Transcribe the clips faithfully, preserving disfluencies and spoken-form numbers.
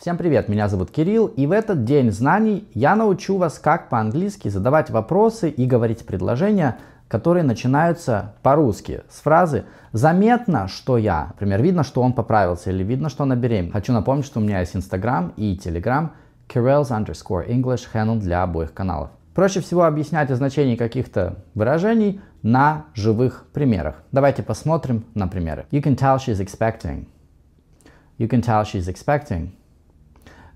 Всем привет, меня зовут Кирилл, и в этот день знаний я научу вас, как по-английски задавать вопросы и говорить предложения, которые начинаются по-русски с фразы «заметно, что я». Например, видно, что он поправился, или видно, что она беременна. Хочу напомнить, что у меня есть Instagram и Telegram, Kirill's underscore English, handle для обоих каналов. Проще всего объяснять о значении каких-то выражений на живых примерах. Давайте посмотрим на примеры. You can tell she's expecting. You can tell she's expecting.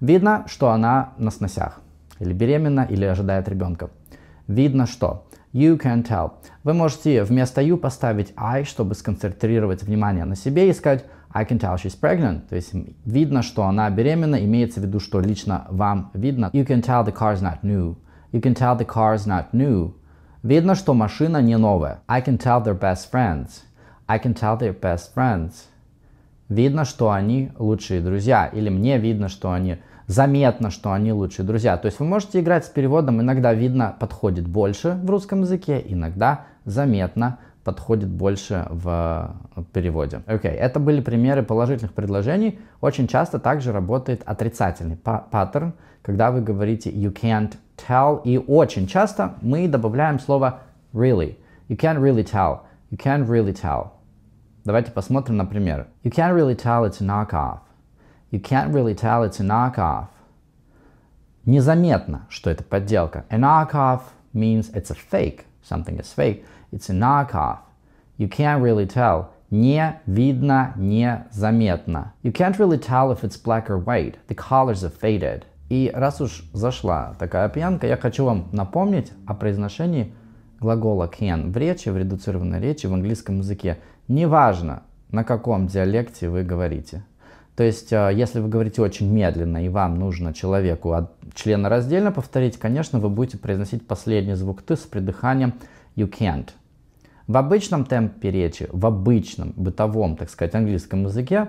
Видно, что она на сносях, или беременна, или ожидает ребенка. Видно, что. You can tell. Вы можете вместо you поставить I, чтобы сконцентрировать внимание на себе, и сказать I can tell she's pregnant. То есть видно, что она беременна, имеется в виду, что лично вам видно. You can tell the car's not new. You can tell the car's not new. Видно, что машина не новая. I can tell they're best friends. I can tell they're best friends. Видно, что они лучшие друзья. Или мне видно, что они... Заметно, что они лучшие друзья. То есть вы можете играть с переводом. Иногда видно подходит больше в русском языке, иногда заметно подходит больше в переводе. Окей, это были примеры положительных предложений. Очень часто также работает отрицательный паттерн, когда вы говорите you can't tell. И очень часто мы добавляем слово really. You can't really tell. You can't really tell. Давайте посмотрим на примеры. You can't really tell it's a knockoff. You can't really tell it's a knockoff. Незаметно, что это подделка. A knockoff means it's a fake. Something is fake. It's a knockoff. You can't really tell. Не видно, незаметно. You can't really tell if it's black or white. The colors are faded. И раз уж зашла такая пьянка, я хочу вам напомнить о произношении глагола can в речи, в редуцированной речи, в английском языке. Неважно, на каком диалекте вы говорите. То есть, если вы говорите очень медленно и вам нужно человеку от члена раздельно повторить, конечно, вы будете произносить последний звук «ты» с придыханием «you can't». В обычном темпе речи, в обычном бытовом, так сказать, английском языке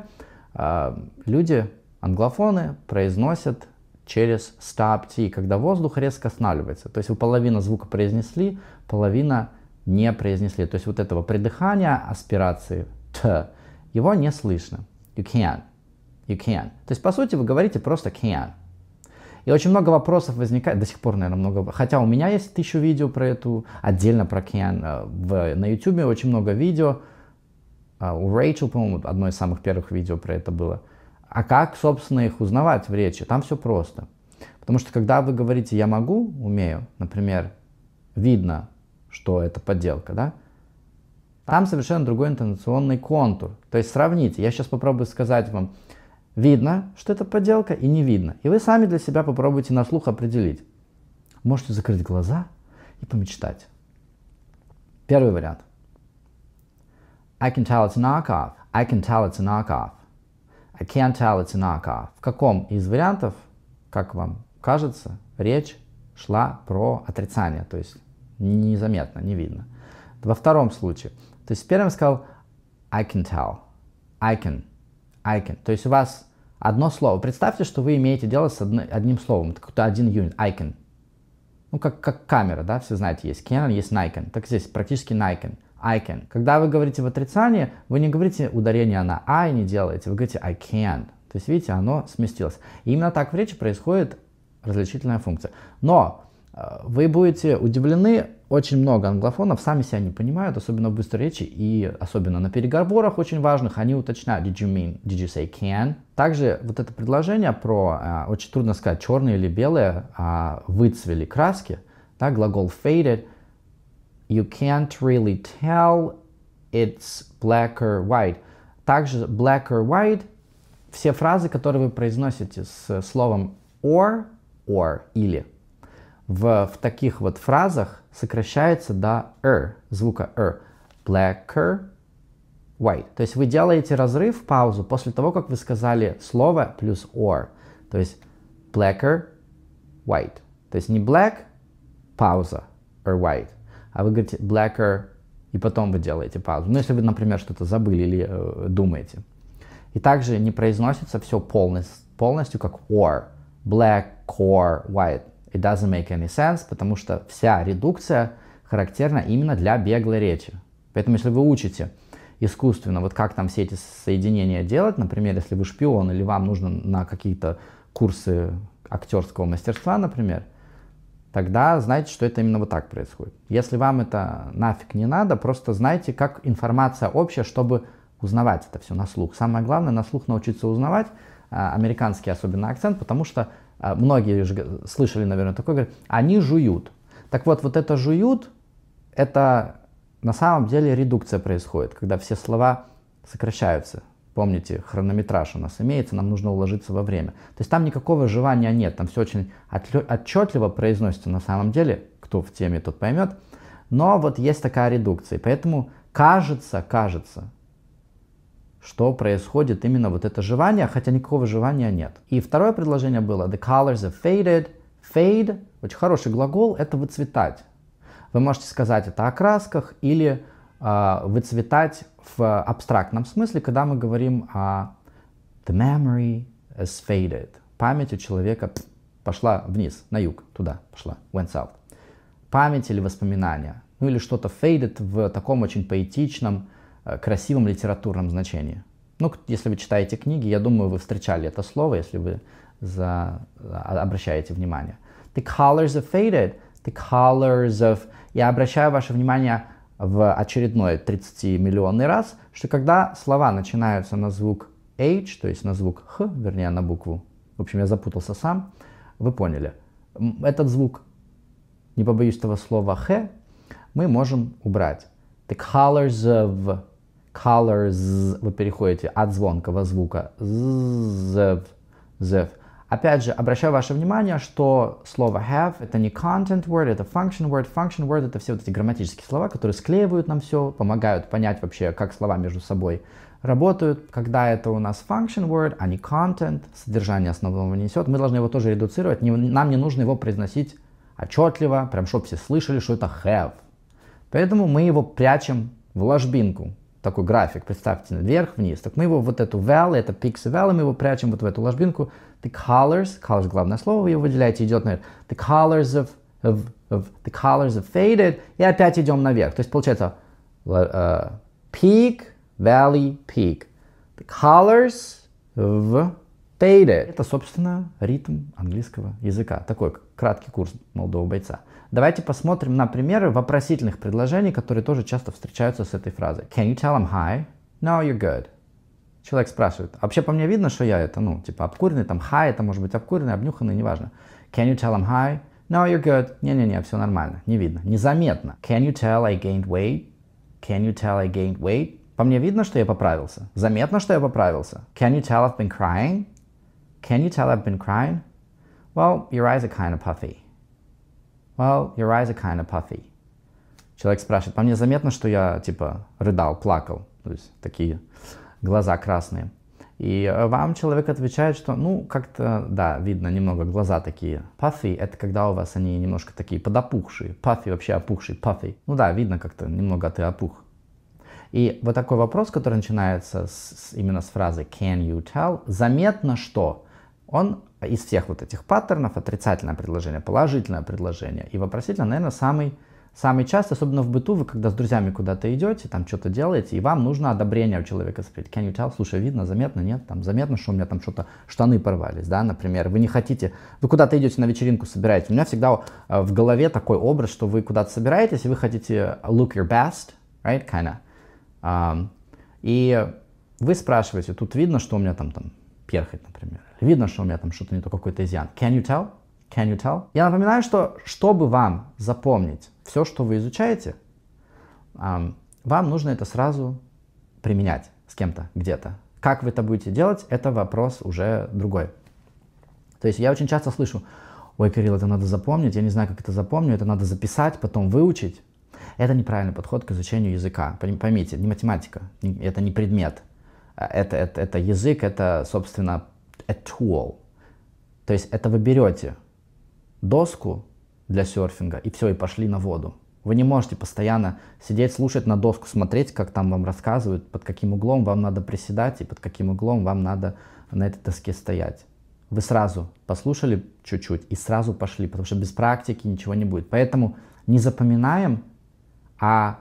люди, англофоны, произносят через stop T, когда воздух резко останавливается. То есть, вы половину звука произнесли, половина не произнесли. То есть, вот этого придыхания, аспирации «т», его не слышно. «You can't». You can. То есть, по сути, вы говорите просто can. И очень много вопросов возникает, до сих пор, наверное, много, хотя у меня есть тысячу видео про эту, отдельно про can. В, на YouTube очень много видео, у Rachel, по-моему, одно из самых первых видео про это было. А как, собственно, их узнавать в речи? Там все просто. Потому что, когда вы говорите «я могу», «умею», например, видно, что это подделка, да? Там совершенно другой интонационный контур. То есть, сравните. Я сейчас попробую сказать вам... Видно, что это подделка, и не видно. И вы сами для себя попробуйте на слух определить. Можете закрыть глаза и помечтать. Первый вариант. I can tell it's a knockoff. I can tell it's a knockoff. I can't tell it's a knockoff. В каком из вариантов, как вам кажется, речь шла про отрицание, то есть незаметно, не видно. Во втором случае. То есть в первом сказал I can tell. I can. I can. То есть у вас одно слово. Представьте, что вы имеете дело с одно, одним словом. Это какой-то один юнит. I can. Ну, как, как камера, да? Все знаете, есть Canon, есть Nikon. Так здесь практически Nikon. I can. Когда вы говорите в отрицании, вы не говорите ударение на I не делаете. Вы говорите I can't. То есть, видите, оно сместилось. И именно так в речи происходит различительная функция. Но э, вы будете удивлены. Очень много англофонов сами себя не понимают, особенно в быстрой речи и особенно на переговорах очень важных, они уточняют did you mean, did you say can. Также вот это предложение про, а, очень трудно сказать, черные или белые, а, выцвели краски, да, глагол faded, you can't really tell it's black or white. Также black or white, все фразы, которые вы произносите с словом or, or, или. В, в таких вот фразах сокращается до «р», звука «р». Blacker, white. То есть вы делаете разрыв, паузу, после того, как вы сказали слово плюс «or». То есть blacker, white. То есть не black, пауза, or white. А вы говорите blacker, и потом вы делаете паузу. Ну, если вы, например, что-то забыли или э, думаете. И также не произносится все полностью, полностью как «or». Black, or, white. It doesn't make any sense, потому что вся редукция характерна именно для беглой речи. Поэтому, если вы учите искусственно, вот как там все эти соединения делать. Например, если вы шпион или вам нужно на какие-то курсы актерского мастерства, например, тогда знайте, что это именно вот так происходит. Если вам это нафиг не надо, просто знайте, как информация общая, чтобы узнавать это все на слух. Самое главное, на слух научиться узнавать, американский особенно акцент, потому что многие же слышали, наверное, такое, говорят, они жуют. Так вот, вот это жуют, это на самом деле редукция происходит, когда все слова сокращаются. Помните, хронометраж у нас имеется, нам нужно уложиться во время. То есть там никакого жевания нет, там все очень отчетливо произносится на самом деле, кто в теме, тот поймет. Но вот есть такая редукция, поэтому кажется, кажется, что происходит именно вот это жевание, хотя никакого жевания нет. И второе предложение было the colors have faded, fade, очень хороший глагол, это выцветать. Вы можете сказать это о красках или э, выцветать в абстрактном смысле, когда мы говорим о the memory has faded. Память у человека пф, пошла вниз, на юг, туда пошла, went south. Память или воспоминания, ну или что-то faded в таком очень поэтичном, красивом литературном значении. Ну, если вы читаете книги, я думаю, вы встречали это слово, если вы за... обращаете внимание. The colors have faded, the colors of... Я обращаю ваше внимание в очередной тридцатимиллионный раз, что когда слова начинаются на звук H, то есть на звук Х, вернее, на букву, в общем, я запутался сам, вы поняли. Этот звук, не побоюсь этого слова Х, мы можем убрать. The colors of... Colors, вы переходите от звонкого звука z, z. Опять же, обращаю ваше внимание, что слово have это не content word, это function word. Function word это все вот эти грамматические слова, которые склеивают нам все, помогают понять вообще, как слова между собой работают. Когда это у нас function word, а не content, содержание основного несет, мы должны его тоже редуцировать. Не, нам не нужно его произносить отчетливо, прям чтобы все слышали, что это have. Поэтому мы его прячем в ложбинку. Такой график, представьте, вверх-вниз. Так мы его, вот эту valley, это pixie valley, мы его прячем вот в эту ложбинку. The colors, colors главное слово, вы его выделяете, идет наверх. The colors of, of, of, the colors of faded. И опять идем наверх. То есть получается uh, peak, valley, peak. The colors of faded. Это, собственно, ритм английского языка. Такой краткий курс молодого бойца. Давайте посмотрим на примеры вопросительных предложений, которые тоже часто встречаются с этой фразой. Can you tell him hi? No, you're good. Человек спрашивает, вообще по мне видно, что я это, ну, типа обкуренный, там hi, это может быть обкуренный, обнюханный, неважно. Can you tell him hi? No, you're good. Не-не-не, все нормально, не видно, незаметно. Can you tell I gained weight? Can you tell I gained weight? По мне видно, что я поправился? Заметно, что я поправился? Can you tell I've been crying? Can you tell I've been crying? Well, your eyes are kind of puffy. Well, your eyes are kind of puffy. Человек спрашивает, по мне заметно, что я, типа, рыдал, плакал. То есть, такие глаза красные. И вам человек отвечает, что, ну, как-то, да, видно немного глаза такие. Puffy — это когда у вас они немножко такие подопухшие. Puffy — вообще опухший, puffy. Ну да, видно как-то, немного ты опух. И вот такой вопрос, который начинается с, именно с фразы can you tell, заметно, что он... Из всех вот этих паттернов отрицательное предложение, положительное предложение и вопросительное, наверное, самый, самый часто, особенно в быту, вы когда с друзьями куда-то идете, там что-то делаете, и вам нужно одобрение у человека спросить. Can you tell? Слушай, видно, заметно, нет? Там заметно, что у меня там что-то, штаны порвались, да, например. Вы не хотите, вы куда-то идете на вечеринку, собираетесь. У меня всегда в голове такой образ, что вы куда-то собираетесь, и вы хотите look your best, right, kinda. Um, и вы спрашиваете, тут видно, что у меня там там перхоть, например. Видно, что у меня там что-то не то, какой-то изъян. Can you tell? Can you tell? Я напоминаю, что чтобы вам запомнить все, что вы изучаете, вам нужно это сразу применять с кем-то, где-то. Как вы это будете делать, это вопрос уже другой. То есть я очень часто слышу, ой, Кирилл, это надо запомнить, я не знаю, как это запомню, это надо записать, потом выучить. Это неправильный подход к изучению языка. Поймите, не математика, это не предмет. Это, это, это язык, это, собственно, a tool. То есть это вы берете доску для серфинга и все, и пошли на воду. Вы не можете постоянно сидеть, слушать на доску, смотреть, как там вам рассказывают, под каким углом вам надо приседать и под каким углом вам надо на этой доске стоять. Вы сразу послушали чуть-чуть и сразу пошли, потому что без практики ничего не будет. Поэтому не запоминаем, а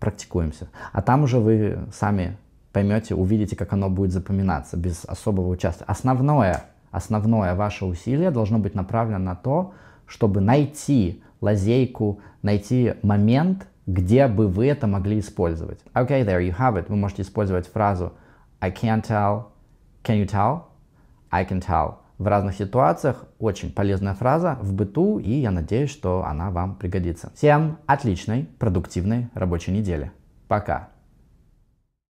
практикуемся. А там уже вы сами поймете, увидите, как оно будет запоминаться без особого участия. Основное, основное ваше усилие должно быть направлено на то, чтобы найти лазейку, найти момент, где бы вы это могли использовать. Okay, there you have it. Вы можете использовать фразу I can't tell, can you tell, I can tell. В разных ситуациях очень полезная фраза в быту, и я надеюсь, что она вам пригодится. Всем отличной, продуктивной рабочей недели. Пока!